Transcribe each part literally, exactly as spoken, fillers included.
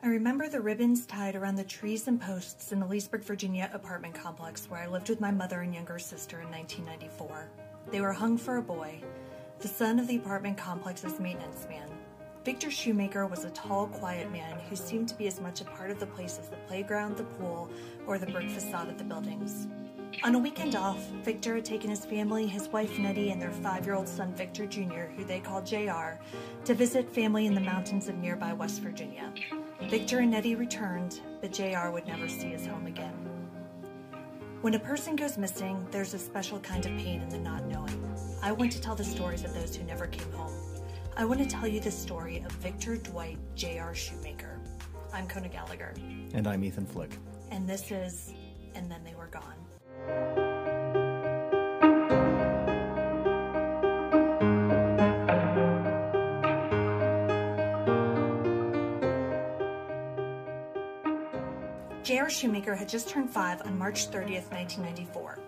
I remember the ribbons tied around the trees and posts in the Leesburg, Virginia apartment complex where I lived with my mother and younger sister in nineteen ninety-four. They were hung for a boy, the son of the apartment complex's maintenance man. Victor Shoemaker was a tall, quiet man who seemed to be as much a part of the place as the playground, the pool, or the brick facade of the buildings. On a weekend off, Victor had taken his family, his wife Nettie, and their five-year-old son Victor Junior, who they called J R, to visit family in the mountains of nearby West Virginia. Victor and Nettie returned, but J R would never see his home again. When a person goes missing, there's a special kind of pain in the not knowing. I want to tell the stories of those who never came home. I want to tell you the story of Victor Dwight J R Shoemaker. I'm Kona Gallagher. And I'm Ethan Flick. And this is And Then They Were Gone. J R Shoemaker had just turned five on March thirtieth, nineteen ninety-four.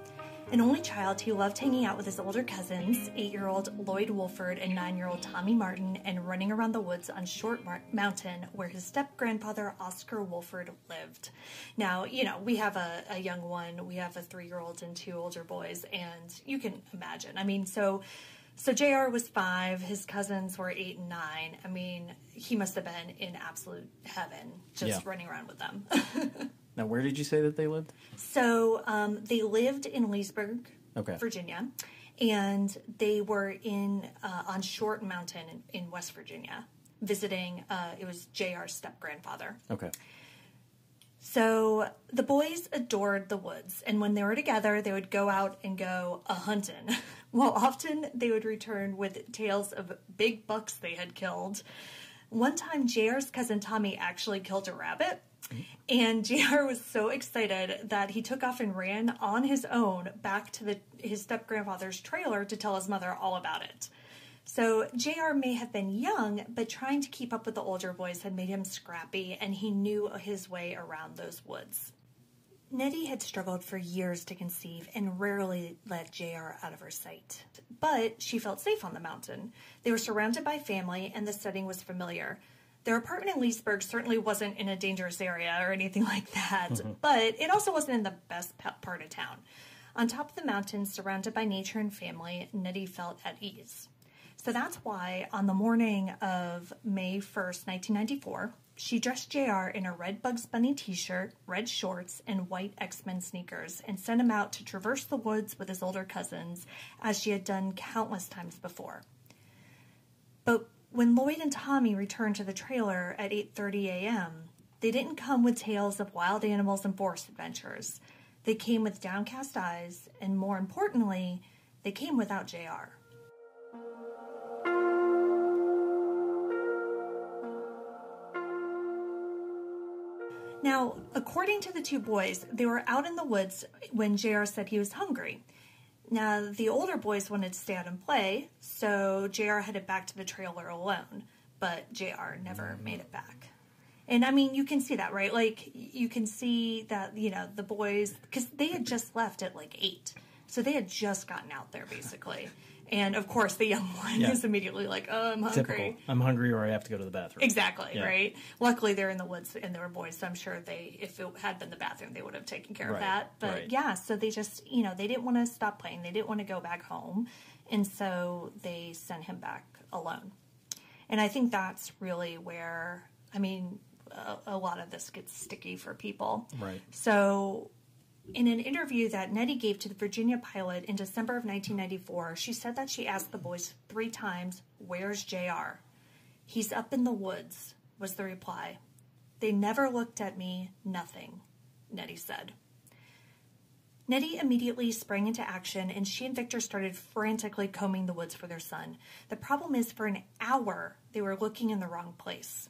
An only child, he loved hanging out with his older cousins, eight-year-old Lloyd Wolford and nine-year-old Tommy Martin, and running around the woods on Short Mountain, where his step-grandfather, Oscar Wolford, lived. Now, you know, we have a, a young one, we have a three-year-old and two older boys, and you can imagine. I mean, so so J R was five, his cousins were eight and nine. I mean, he must have been in absolute heaven just yeah. running around with them. Now, where did you say that they lived? So, um, they lived in Leesburg, okay. Virginia, and they were in uh, on Short Mountain in, in West Virginia, visiting, uh, it was J R's step-grandfather. Okay. So, the boys adored the woods, and when they were together, they would go out and go a-hunting. While often, they would return with tales of big bucks they had killed. One time, J R's cousin Tommy actually killed a rabbit. And J R was so excited that he took off and ran on his own back to the, his step-grandfather's trailer to tell his mother all about it. So J R may have been young, but trying to keep up with the older boys had made him scrappy, and he knew his way around those woods. Nettie had struggled for years to conceive and rarely let J R out of her sight. But she felt safe on the mountain. They were surrounded by family, and the setting was familiar. Their apartment in Leesburg certainly wasn't in a dangerous area or anything like that, mm-hmm. but it also wasn't in the best part of town. On top of the mountains, surrounded by nature and family, Nettie felt at ease. So that's why on the morning of May first, nineteen ninety-four, she dressed J R in a red Bugs Bunny t-shirt, red shorts, and white X-Men sneakers and sent him out to traverse the woods with his older cousins, as she had done countless times before. But when Lloyd and Tommy returned to the trailer at eight thirty a m, they didn't come with tales of wild animals and forest adventures. They came with downcast eyes, and more importantly, they came without J R. Now, according to the two boys, they were out in the woods when J R said he was hungry. Now, the older boys wanted to stay out and play, so J R headed back to the trailer alone, but J R never made it back. And, I mean, you can see that, right? Like, you can see that, you know, the boys, because they had just left at, like, eight. So they had just gotten out there, basically. And, of course, the young one yeah. is immediately like, oh, I'm hungry. Typical. I'm hungry or I have to go to the bathroom. Exactly, yeah. right? Luckily, they're in the woods and they were boys, so I'm sure they, if it had been the bathroom, they would have taken care right. of that. But, right. yeah, so they just, you know, they didn't want to stop playing. They didn't want to go back home. And so they sent him back alone. And I think that's really where, I mean, a, a lot of this gets sticky for people. Right. So in an interview that Nettie gave to the Virginia Pilot in December of nineteen ninety-four, she said that she asked the boys three times, "Where's J R?" "He's up in the woods," was the reply. "They never looked at me, nothing," Nettie said. Nettie immediately sprang into action, and she and Victor started frantically combing the woods for their son. The problem is, for an hour, they were looking in the wrong place.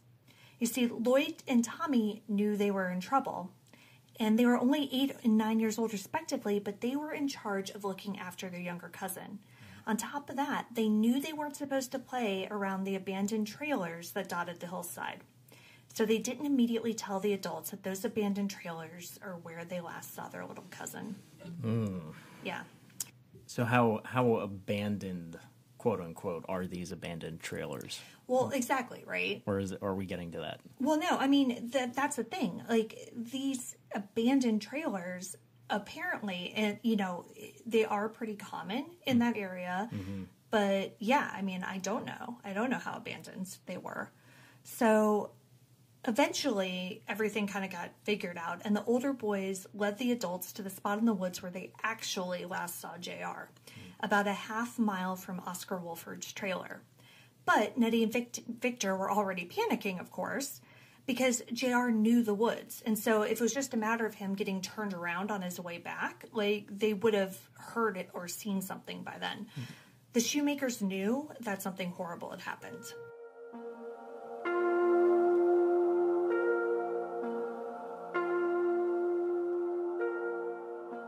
You see, Lloyd and Tommy knew they were in trouble. And they were only eight and nine years old, respectively, but they were in charge of looking after their younger cousin. On top of that, they knew they weren't supposed to play around the abandoned trailers that dotted the hillside. So they didn't immediately tell the adults that those abandoned trailers are where they last saw their little cousin. Mm. Yeah. So how how abandoned quote-unquote, are these abandoned trailers? Well, exactly, right? Or is it, or are we getting to that? Well, no, I mean, that that's the thing. Like, these abandoned trailers, apparently, and you know, they are pretty common in that area. Mm-hmm. But, yeah, I mean, I don't know. I don't know how abandoned they were. So, eventually, everything kind of got figured out, and the older boys led the adults to the spot in the woods where they actually last saw J R, about a half mile from Oscar Wolford's trailer. But Nettie and Vic- Victor were already panicking, of course, because J R knew the woods, and so if it was just a matter of him getting turned around on his way back, like, they would have heard it or seen something by then. Mm-hmm. The Shoemakers knew that something horrible had happened.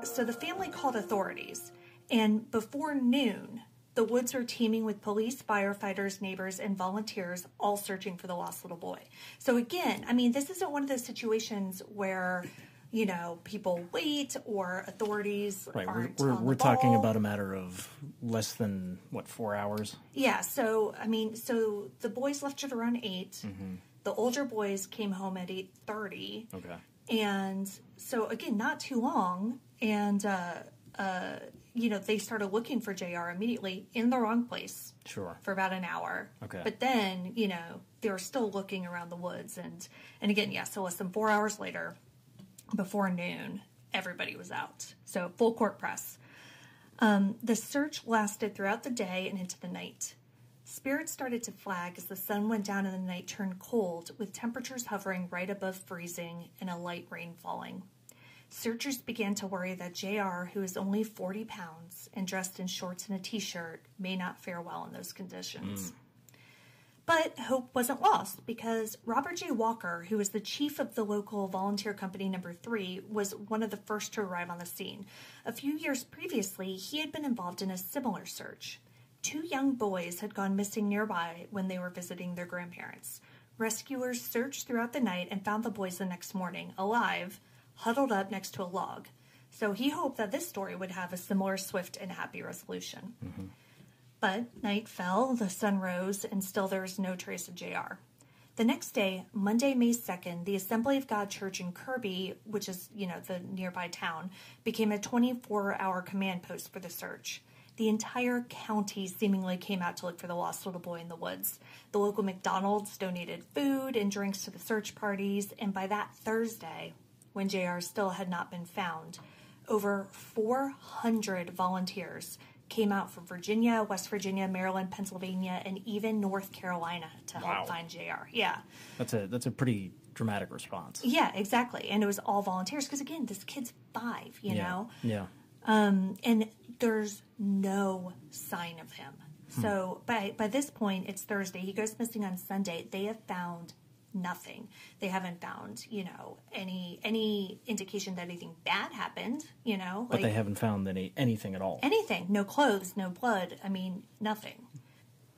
So the family called authorities, and before noon, the woods were teeming with police, firefighters, neighbors, and volunteers, all searching for the lost little boy. So again, I mean, this isn't one of those situations where, you know, people wait or authorities right. aren't We're, we're, on we're the talking ball. About a matter of less than, what, four hours? Yeah, so, I mean, so the boys left at around eight. Mm-hmm. The older boys came home at eight thirty. Okay. And so, again, not too long. And, uh, uh, you know, they started looking for J R immediately in the wrong place. Sure. For about an hour. Okay. But then, you know, they were still looking around the woods. And, and again, yeah, so less than four hours later, before noon, everybody was out. So full court press. Um, the search lasted throughout the day and into the night. Spirits started to flag as the sun went down and the night turned cold, with temperatures hovering right above freezing and a light rain falling. Searchers began to worry that J R, who is only forty pounds and dressed in shorts and a t-shirt, may not fare well in those conditions. Mm. But hope wasn't lost, because Robert J. Walker, who was the chief of the local volunteer company number three, was one of the first to arrive on the scene. A few years previously, he had been involved in a similar search. Two young boys had gone missing nearby when they were visiting their grandparents. Rescuers searched throughout the night and found the boys the next morning, alive, huddled up next to a log. So he hoped that this story would have a similar swift and happy resolution. Mm-hmm. But night fell, the sun rose, and still there was no trace of J R. The next day, Monday, May second, the Assembly of God Church in Kirby, which is, you know, the nearby town, became a twenty-four hour command post for the search. The entire county seemingly came out to look for the lost little boy in the woods. The local McDonald's donated food and drinks to the search parties, and by that Thursday, when J R still had not been found, over four hundred volunteers came out from Virginia, West Virginia, Maryland, Pennsylvania, and even North Carolina to wow. help find J R. Yeah. That's a that's a pretty dramatic response. Yeah, exactly. And it was all volunteers because, again, this kid's five, you yeah. know? Yeah. Um, and there's no sign of him. Hmm. So by, by this point, it's Thursday. He goes missing on Sunday. They have found nothing. They haven't found, you know, any any indication that anything bad happened, you know. Like, but they haven't found any anything at all. Anything. No clothes, no blood. I mean, nothing.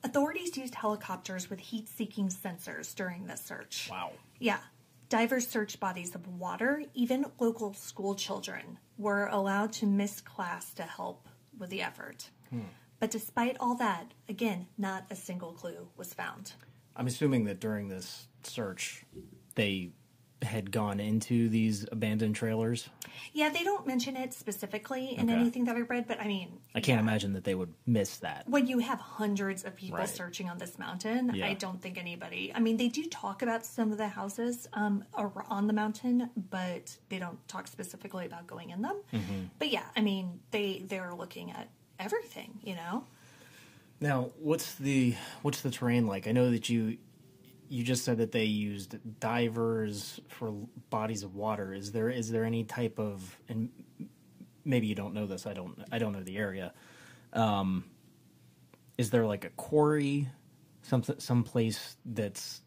Authorities used helicopters with heat-seeking sensors during the search. Wow. Yeah. Divers searched bodies of water. Even local school children were allowed to miss class to help with the effort. Hmm. But despite all that, again, not a single clue was found. I'm assuming that during this search, they had gone into these abandoned trailers. Yeah, they don't mention it specifically in okay. anything that I read, but I mean, I can't yeah. imagine that they would miss that. When you have hundreds of people right. searching on this mountain, yeah. I don't think anybody. I mean, they do talk about some of the houses um, on the mountain, but they don't talk specifically about going in them. Mm-hmm. But yeah, I mean, they they're looking at everything, you know. Now, what's the what's the terrain like? I know that you. You just said that they used divers for bodies of water. Is there is there any type of, and maybe you don't know this. I don't I don't know the area. Um, is there like a quarry, some some place that's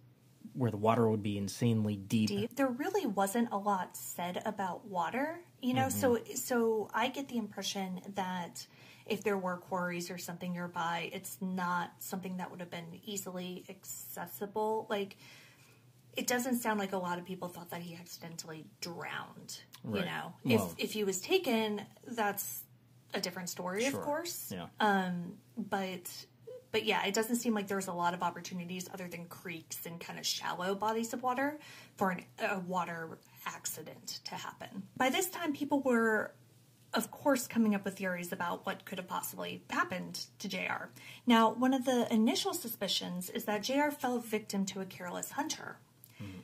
where the water would be insanely deep? deep? There really wasn't a lot said about water, you know. Mm-hmm. So so I get the impression that if there were quarries or something nearby, it's not something that would have been easily accessible. Like, it doesn't sound like a lot of people thought that he accidentally drowned, right. you know. Well, if if he was taken, that's a different story, sure. of course. Yeah. Um, but but yeah, it doesn't seem like there's a lot of opportunities other than creeks and kind of shallow bodies of water for an, a water accident to happen. By this time, people were, of course, coming up with theories about what could have possibly happened to J R. Now, one of the initial suspicions is that J R fell victim to a careless hunter. Mm-hmm.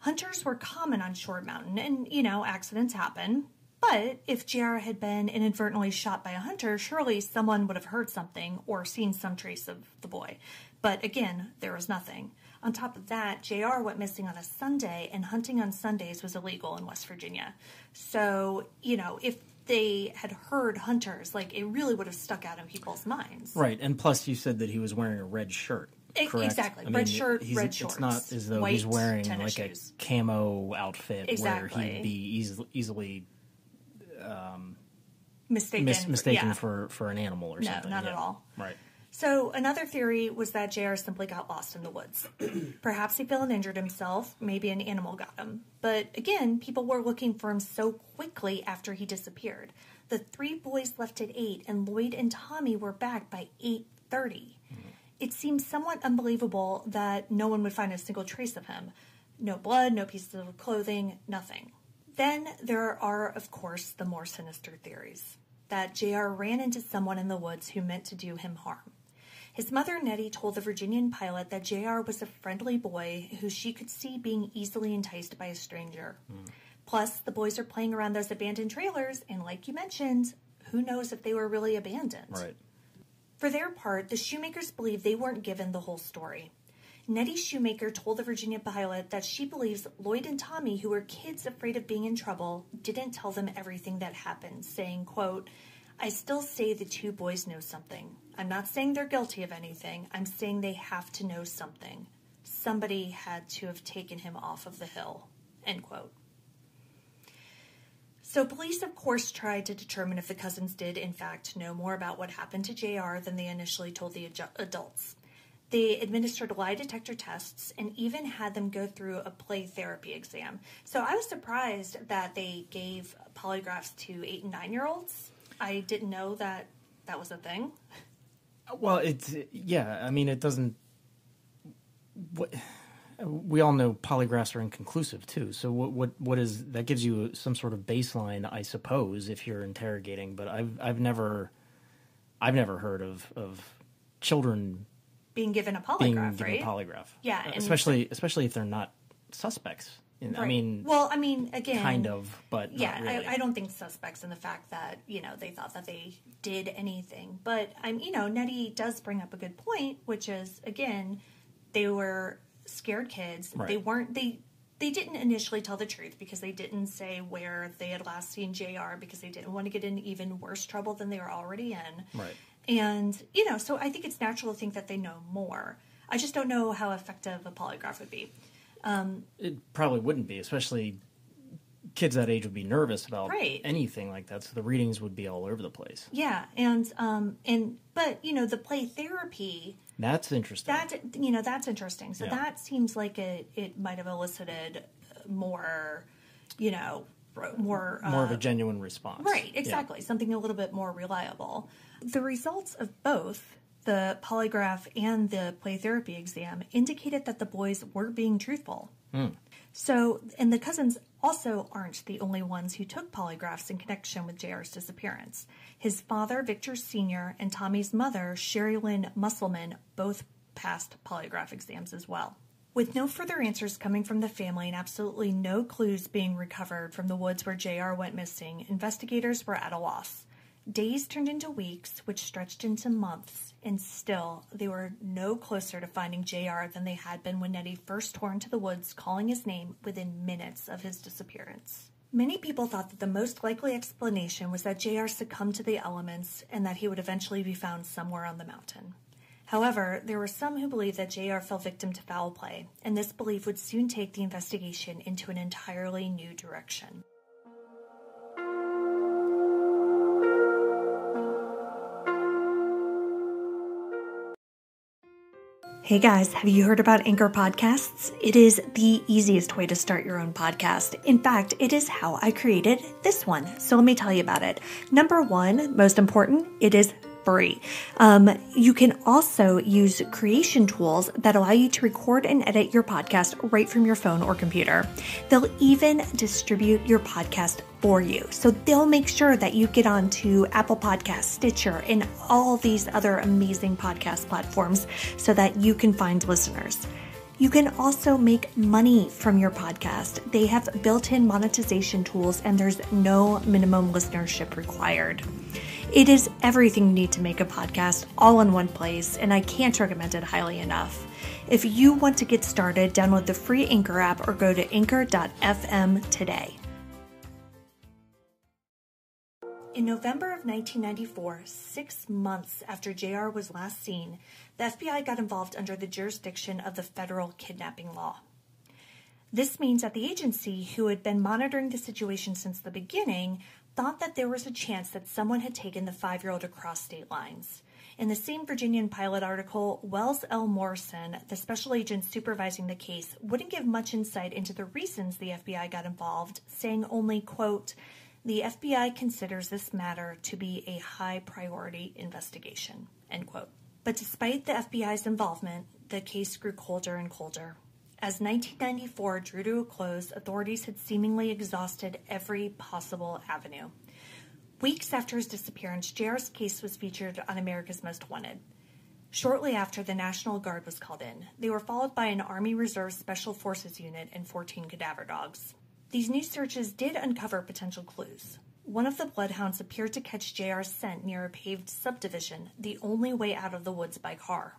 Hunters were common on Short Mountain, and, you know, accidents happen. But if J R had been inadvertently shot by a hunter, surely someone would have heard something or seen some trace of the boy. But again, there was nothing. On top of that, J R went missing on a Sunday, and hunting on Sundays was illegal in West Virginia. So, you know, if they had heard hunters, like, it really would have stuck out in people's minds. Right, and plus you said that he was wearing a red shirt. Correct? Exactly. I mean, red shirt, red shorts. It's not as though white, he's wearing like shoes. A camo outfit exactly. where he'd be easily, easily um, mistaken, mis- mistaken yeah. for, for an animal or no, something. No, not yeah. at all. Right. So another theory was that J R simply got lost in the woods. Perhaps he fell and injured himself. Maybe an animal got him. But again, people were looking for him so quickly after he disappeared. The three boys left at eight, and Lloyd and Tommy were back by eight thirty. Mm-hmm. It seemed somewhat unbelievable that no one would find a single trace of him. No blood, no pieces of clothing, nothing. Then there are, of course, the more sinister theories. That J R ran into someone in the woods who meant to do him harm. His mother, Nettie, told the Virginian pilot that J R was a friendly boy who she could see being easily enticed by a stranger. Mm. Plus, the boys are playing around those abandoned trailers, and like you mentioned, who knows if they were really abandoned. Right. For their part, the Shoemakers believe they weren't given the whole story. Nettie Shoemaker told the Virginia pilot that she believes Lloyd and Tommy, who were kids afraid of being in trouble, didn't tell them everything that happened, saying, quote, I still say the two boys know something. I'm not saying they're guilty of anything. I'm saying they have to know something. Somebody had to have taken him off of the hill, end quote. So police, of course, tried to determine if the cousins did, in fact, know more about what happened to J R than they initially told the adju- adults. They administered lie detector tests and even had them go through a play therapy exam. So I was surprised that they gave polygraphs to eight and nine-year-olds. I didn't know that that was a thing. Well, it's, yeah, I mean, it doesn't... What... We all know polygraphs are inconclusive, too. So what what what is that gives you some sort of baseline, I suppose, if you're interrogating. But I've I've never I've never heard of, of children being given a polygraph, being given right? A polygraph, yeah, uh, especially especially if they're not suspects. In, right. I mean, well, I mean, again, kind of, but yeah, not really. I, I don't think suspects in the fact that you know they thought that they did anything. But I'm you know Nettie does bring up a good point, which is again they were. Scared kids. Right. They weren't. They they didn't initially tell the truth because they didn't say where they had last seen J R because they didn't want to get in even worse trouble than they were already in. Right. And you know, so I think it's natural to think that they know more. I just don't know how effective a polygraph would be. Um, it probably wouldn't be, especially kids that age would be nervous about right. anything like that. So the readings would be all over the place. Yeah, and um, and but you know, the play therapy. That's interesting. That you know, that's interesting. So yeah. that seems like it, it might have elicited more, you know, more... More uh, of a genuine response. Right, exactly. Yeah. Something a little bit more reliable. The results of both the polygraph and the play therapy exam indicated that the boys were being truthful. Mm. So, and the cousins also aren't the only ones who took polygraphs in connection with J R's disappearance. His father, Victor Senior, and Tommy's mother, Sherry Lynn Musselman, both passed polygraph exams as well. With no further answers coming from the family and absolutely no clues being recovered from the woods where J R went missing, investigators were at a loss. Days turned into weeks, which stretched into months, and still they were no closer to finding J R than they had been when Nettie first tore into the woods calling his name within minutes of his disappearance. Many people thought that the most likely explanation was that J R succumbed to the elements and that he would eventually be found somewhere on the mountain. However, there were some who believed that J R fell victim to foul play, and this belief would soon take the investigation into an entirely new direction. Hey guys, have you heard about Anchor Podcasts? It is the easiest way to start your own podcast. In fact, it is how I created this one. So let me tell you about it. Number one, most important, it is free. Um, you can also use creation tools that allow you to record and edit your podcast right from your phone or computer. They'll even distribute your podcast for you. So they'll make sure that you get onto Apple Podcasts, Stitcher, and all these other amazing podcast platforms so that you can find listeners. You can also make money from your podcast. They have built-in monetization tools and there's no minimum listenership required. It is everything you need to make a podcast all in one place, and I can't recommend it highly enough. If you want to get started, download the free Anchor app or go to anchor dot f m today. In November of nineteen ninety-four, six months after J R was last seen, the F B I got involved under the jurisdiction of the federal kidnapping law. This means that the agency, who had been monitoring the situation since the beginning, thought that there was a chance that someone had taken the five-year-old across state lines. In the same Virginian Pilot article, Wells L. Morrison, the special agent supervising the case, wouldn't give much insight into the reasons the F B I got involved, saying only, quote, "The F B I considers this matter to be a high-priority investigation," end quote. But despite the F B I's involvement, the case grew colder and colder. As nineteen ninety-four drew to a close, authorities had seemingly exhausted every possible avenue. Weeks after his disappearance, J R's case was featured on America's Most Wanted. Shortly after, the National Guard was called in. They were followed by an Army Reserve Special Forces unit and fourteen cadaver dogs. These new searches did uncover potential clues. One of the bloodhounds appeared to catch J R's scent near a paved subdivision, the only way out of the woods by car.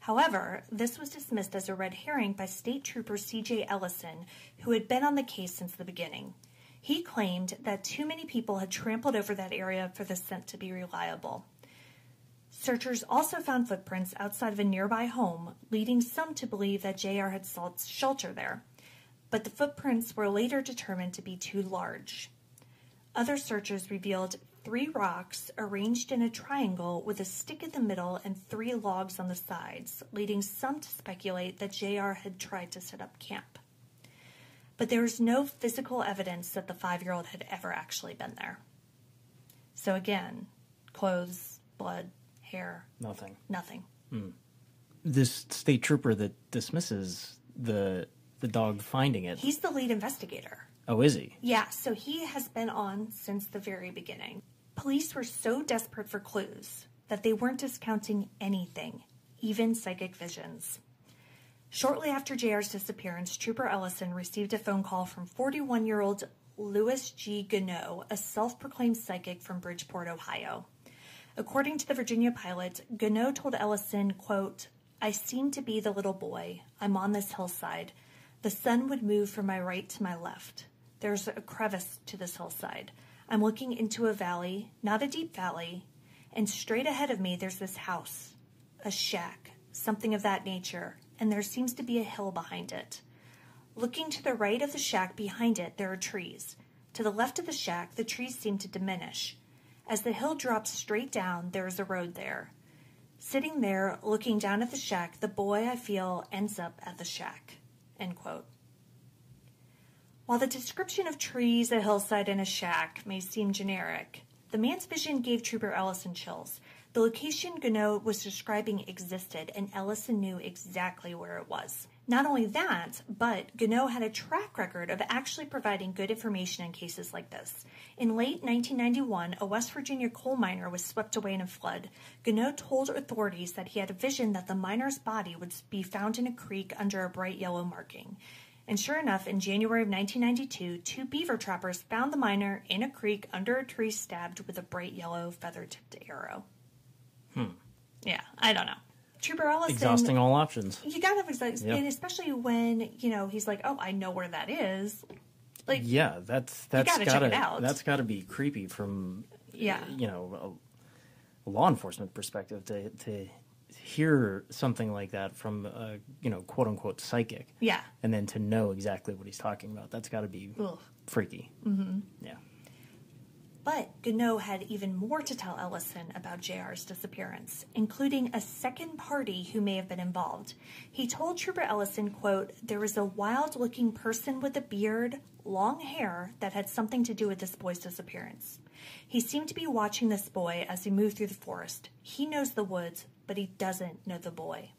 However, this was dismissed as a red herring by State Trooper C J Ellison, who had been on the case since the beginning. He claimed that too many people had trampled over that area for the scent to be reliable. Searchers also found footprints outside of a nearby home, leading some to believe that J R had sought shelter there. But the footprints were later determined to be too large. Other searchers revealed three rocks arranged in a triangle with a stick in the middle and three logs on the sides, leading some to speculate that J R had tried to set up camp. But there was no physical evidence that the five-year-old had ever actually been there. So again, clothes, blood, hair. Nothing. Nothing. Mm. This state trooper that dismisses the... the dog finding it. He's the lead investigator. Oh, is he? Yeah, so he has been on since the very beginning. Police were so desperate for clues that they weren't discounting anything, even psychic visions. Shortly after J R's disappearance, Trooper Ellison received a phone call from forty-one-year-old Louis G. Gonneau, a self-proclaimed psychic from Bridgeport, Ohio. According to the Virginia Pilot, Gonneau told Ellison, quote, "I seem to be the little boy. I'm on this hillside. The sun would move from my right to my left. There's a crevice to this hillside. I'm looking into a valley, not a deep valley, and straight ahead of me there's this house, a shack, something of that nature, and there seems to be a hill behind it. Looking to the right of the shack, behind it, there are trees. To the left of the shack, the trees seem to diminish. As the hill drops straight down, there is a road there. Sitting there, looking down at the shack, the boy, I feel, ends up at the shack." End quote. While the description of trees, a hillside, and a shack may seem generic, the man's vision gave Trooper Ellison chills. The location Gonneau was describing existed, and Ellison knew exactly where it was. Not only that, but Gonneau had a track record of actually providing good information in cases like this. In late nineteen ninety-one, a West Virginia coal miner was swept away in a flood. Gonneau told authorities that he had a vision that the miner's body would be found in a creek under a bright yellow marking. And sure enough, in January of nineteen ninety-two, two beaver trappers found the miner in a creek under a tree stabbed with a bright yellow feather-tipped arrow. Hmm. Yeah, I don't know. Trooper Ellison... exhausting all options. You gotta have exhausting... Yep. And especially when, you know, he's like, oh, I know where that is. Like, yeah, that's... that's gotta, gotta check it out. That's gotta be creepy from, yeah, you know, a, a law enforcement perspective to to hear something like that from a, you know, quote-unquote psychic. Yeah. And then to know exactly what he's talking about. That's gotta be Ugh. freaky. Mm-hmm. Yeah. But Gonneau had even more to tell Ellison about J R's disappearance, including a second party who may have been involved. He told Trooper Ellison, quote, "There was a wild-looking person with a beard, long hair, that had something to do with this boy's disappearance. He seemed to be watching this boy as he moved through the forest. He knows the woods, but he doesn't know the boy."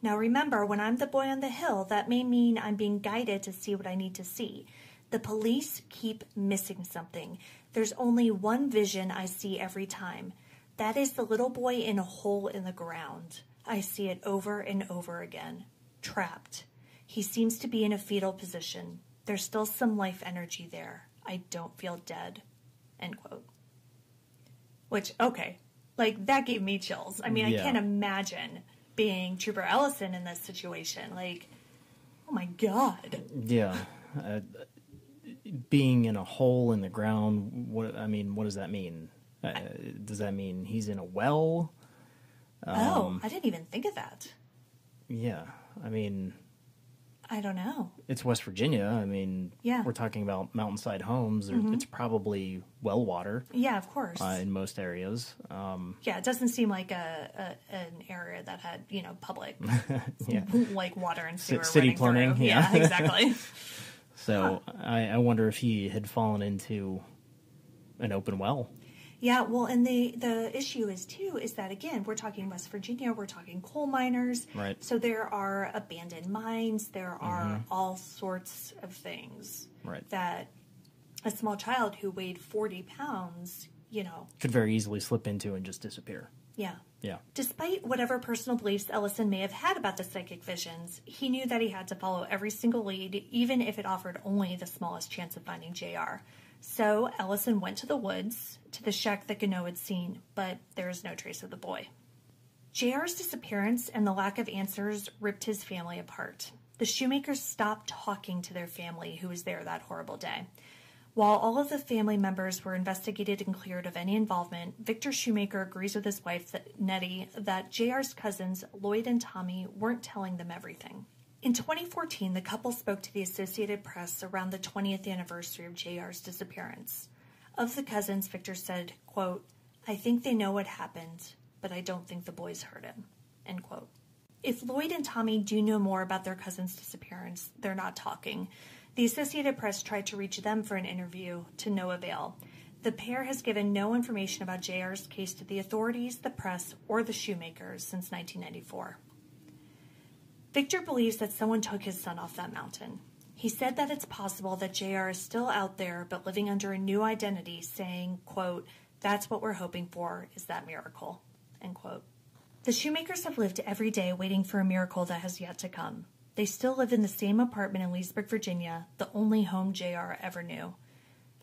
Now remember, when I'm the boy on the hill, that may mean I'm being guided to see what I need to see. The police keep missing something. There's only one vision I see every time. That is the little boy in a hole in the ground. I see it over and over again. Trapped. He seems to be in a fetal position. There's still some life energy there. I don't feel dead. End quote. Which, okay. Like, that gave me chills. I mean, yeah. I can't imagine being Trooper Ellison in this situation. Like, oh my God. Yeah. Uh, being in a hole in the ground, what I mean, what does that mean? Uh, does that mean he's in a well? Um, oh, I didn't even think of that. Yeah, I mean... I don't know. It's West Virginia. I mean, yeah. We're talking about mountainside homes. Mm-hmm. It's probably well water. Yeah, of course. Uh, in most areas. Um, yeah, it doesn't seem like a, a an area that had, you know, public, yeah. like water and sewer. C- city plumbing. Through. Yeah, yeah exactly. So huh. I, I wonder if he had fallen into an open well. Yeah, well, and the, the issue is, too, is that, again, we're talking West Virginia, we're talking coal miners. Right. So there are abandoned mines, there are mm-hmm. all sorts of things right. that a small child who weighed forty pounds, you know. Could very easily slip into and just disappear. Yeah. Yeah. Despite whatever personal beliefs Ellison may have had about the psychic visions, he knew that he had to follow every single lead, even if it offered only the smallest chance of finding J R. So Ellison went to the woods, to the shack that Gonneau had seen, but there is no trace of the boy. J R's disappearance and the lack of answers ripped his family apart. The Shoemakers stopped talking to their family who was there that horrible day. While all of the family members were investigated and cleared of any involvement, Victor Shoemaker agrees with his wife, Nettie, that J R's cousins, Lloyd and Tommy, weren't telling them everything. In twenty fourteen, the couple spoke to the Associated Press around the twentieth anniversary of J R's disappearance. Of the cousins, Victor said, quote, "I think they know what happened, but I don't think the boys heard him," end quote. If Lloyd and Tommy do know more about their cousin's disappearance, they're not talking. The Associated Press tried to reach them for an interview, to no avail. The pair has given no information about J R's case to the authorities, the press, or the Shoemakers since nineteen ninety-four. Victor believes that someone took his son off that mountain. He said that it's possible that J R is still out there, but living under a new identity, saying, quote, "That's what we're hoping for, is that miracle," end quote. The Shoemakers have lived every day waiting for a miracle that has yet to come. They still live in the same apartment in Leesburg, Virginia, the only home J R ever knew.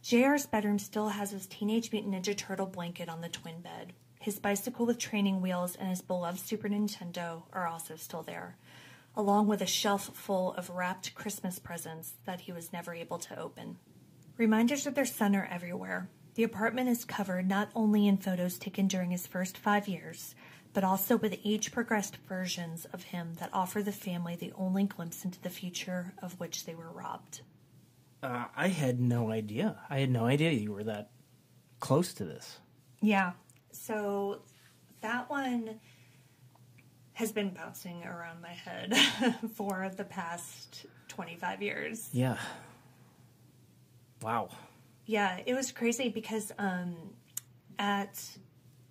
J R's bedroom still has his Teenage Mutant Ninja Turtle blanket on the twin bed. His bicycle with training wheels and his beloved Super Nintendo are also still there, along with a shelf full of wrapped Christmas presents that he was never able to open. Reminders of their son are everywhere. The apartment is covered not only in photos taken during his first five years, but also with age-progressed versions of him that offer the family the only glimpse into the future of which they were robbed. Uh, I had no idea. I had no idea you were that close to this. Yeah. So that one has been bouncing around my head for the past twenty-five years. Yeah. Wow. Yeah, it was crazy because um, at...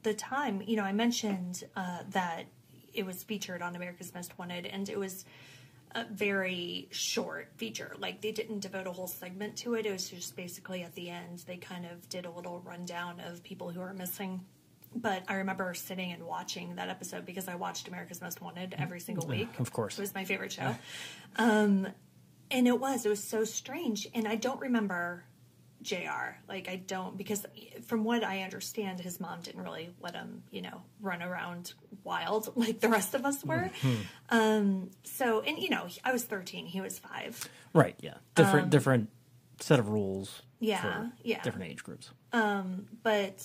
the time, you know, I mentioned uh, that it was featured on America's Most Wanted, and it was a very short feature. Like, they didn't devote a whole segment to it. It was just basically at the end, they kind of did a little rundown of people who are missing. But I remember sitting and watching that episode because I watched America's Most Wanted every single week. Of course. It was my favorite show. um, and it was. It was so strange. And I don't remember J R. Like, I don't, because from what I understand, his mom didn't really let him, you know, run around wild like the rest of us were. Mm-hmm. Um, so, and you know, I was thirteen, he was five. Right. Yeah. Different, um, different set of rules. Yeah. For yeah. Different age groups. Um, but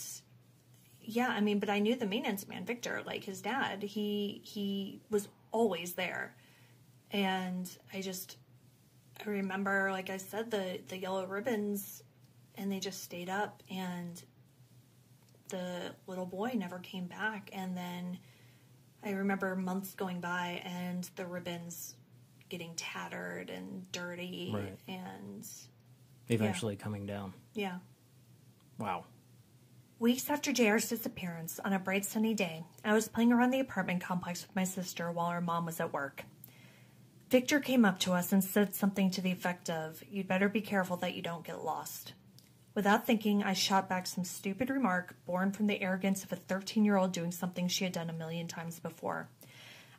yeah, I mean, but I knew the maintenance man, Victor, like his dad, he, he was always there. And I just, I remember, like I said, the, the yellow ribbons and they just stayed up, and the little boy never came back. And then I remember months going by and the ribbons getting tattered and dirty, right. and eventually yeah. coming down. Yeah. Wow. Weeks after J R's disappearance, on a bright sunny day, I was playing around the apartment complex with my sister while her mom was at work. Victor came up to us and said something to the effect of, "You'd better be careful that you don't get lost." Without thinking, I shot back some stupid remark born from the arrogance of a thirteen-year-old doing something she had done a million times before.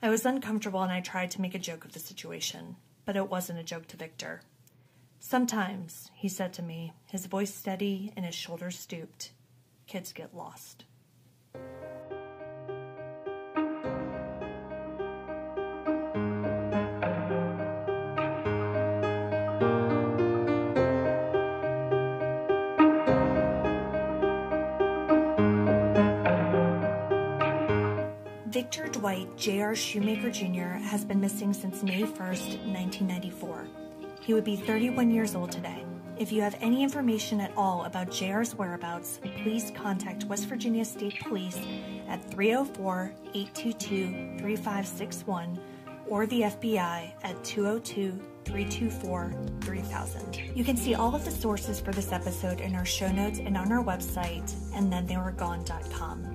I was uncomfortable and I tried to make a joke of the situation, but it wasn't a joke to Victor. "Sometimes," he said to me, his voice steady and his shoulders stooped, "kids get lost." Victor Dwight, J R. Shoemaker, Junior has been missing since May first, nineteen ninety-four. He would be thirty-one years old today. If you have any information at all about J R's whereabouts, please contact West Virginia State Police at three oh four, eight two two, three five six one or the F B I at two oh two, three two four, three thousand. You can see all of the sources for this episode in our show notes and on our website, and then they were gone dot com.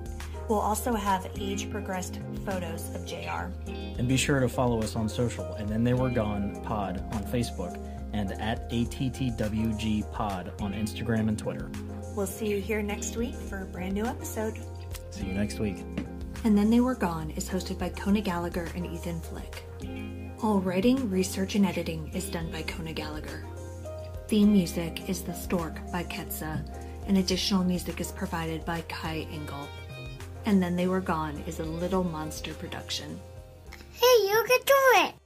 We'll also have age-progressed photos of J R. And be sure to follow us on social, And Then They Were Gone Pod on Facebook, and at A T T W G Pod on Instagram and Twitter. We'll see you here next week for a brand new episode. See you next week. And Then They Were Gone is hosted by Kona Gallagher and Ethan Flick. All writing, research, and editing is done by Kona Gallagher. Theme music is The Stork by Ketza, and additional music is provided by Kai Engel. And Then They Were Gone is a Little Monster production. Hey, you can do it!